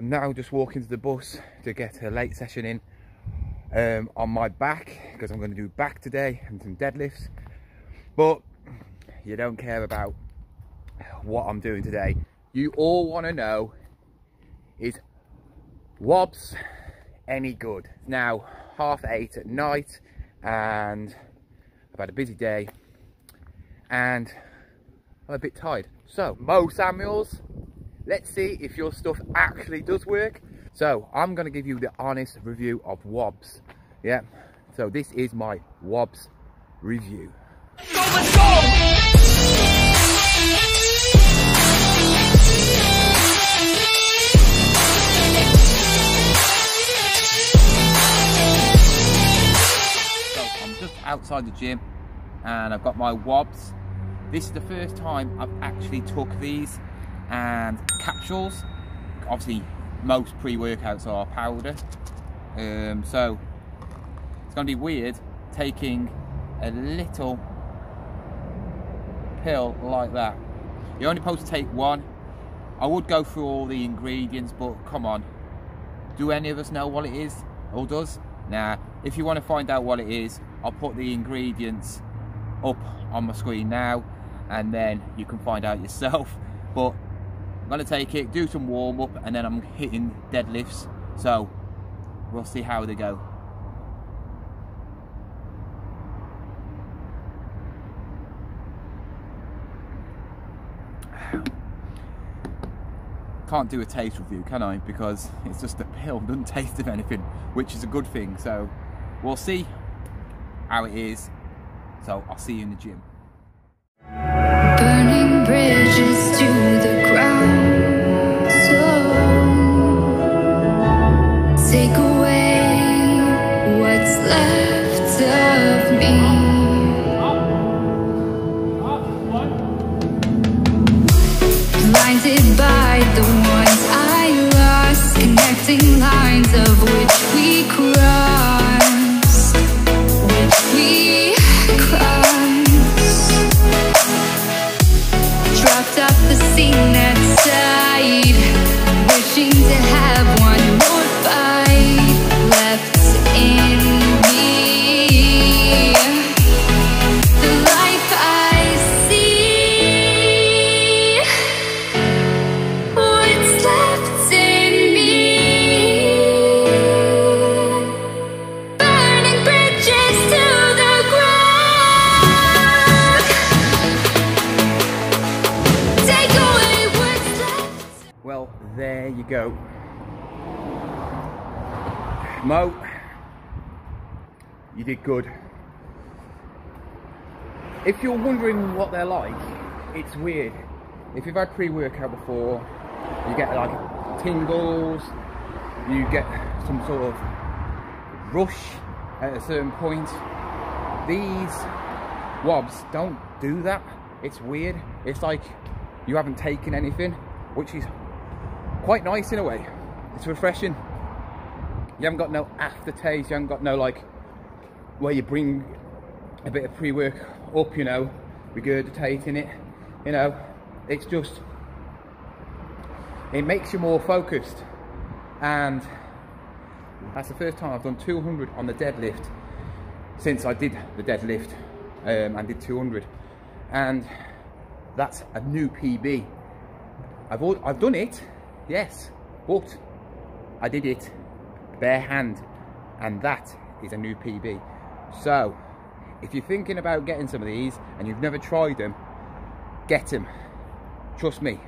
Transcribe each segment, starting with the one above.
I'm now just walking to the bus to get a late session in on my back, because I'm going to do back today and some deadlifts. But you don't care about what I'm doing today. You all want to know, is WOBZZ any good? It's now 8:30 at night and I've had a busy day and I'm a bit tired. So Mo Samuels, let's see if your stuff actually does work. So I'm going to give you the honest review of WOBZZ. Yeah, so this is my WOBZZ review. Let's go, let's go! Outside the gym and I've got my WOBZZ. This is the first time I've actually took these, and capsules. Obviously most pre-workouts are powder, so it's gonna be weird taking a little pill like that. You're only supposed to take one. I would go through all the ingredients, but come on, do any of us know what it is or does? Nah. If you want to find out what it is, I'll put the ingredients up on my screen now and then you can find out yourself. But I'm going to take it, do some warm up, and then I'm hitting deadlifts, so we'll see how they go. Can't do a taste review, can I, because it's just a pill, doesn't taste of anything, which is a good thing. So we'll see how it is. So I'll see you in the gym. Burning bridges to the ground, so take away what's left of me. Blinded by the ones I lost, connecting lines of which we cross. There you go, Mo, you did good. If you're wondering what they're like, it's weird. If you've had pre-workout before, you get like tingles, you get some sort of rush at a certain point. These WOBZZ don't do that. It's weird. It's like you haven't taken anything, which is quite nice in a way. It's refreshing. You haven't got no aftertaste. You haven't got no, like, where you bring a bit of pre-work up, you know, regurgitating it, you know. It's just, it makes you more focused. And that's the first time I've done 200 on the deadlift since I did the deadlift and did 200, and that's a new PB. I've done it, yes, but I did it bare hand, and that is a new PB. So if you're thinking about getting some of these and you've never tried them, get them. Trust me,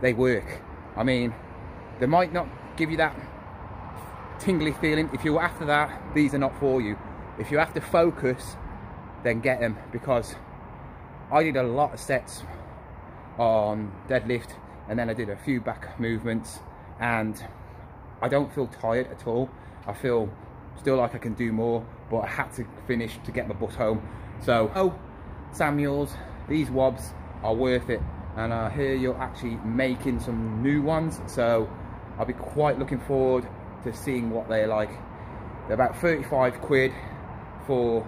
they work. I mean, they might not give you that tingly feeling. If you're after that, these are not for you. If you're after focus, then get them, because I did a lot of sets on deadlift, and then I did a few back movements, and I don't feel tired at all. I feel still like I can do more, but I had to finish to get my butt home. So Samuels, these WOBZZ are worth it, and I hear you're actually making some new ones, so I'll be quite looking forward to seeing what they're like. They're about 35 quid for,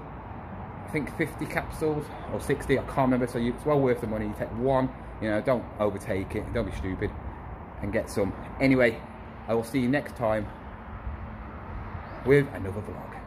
I think, 50 capsules or 60, I can't remember, so it's well worth the money. You take one, you know, don't overtake it, don't be stupid. and get some. Anyway, I will see you next time with another vlog.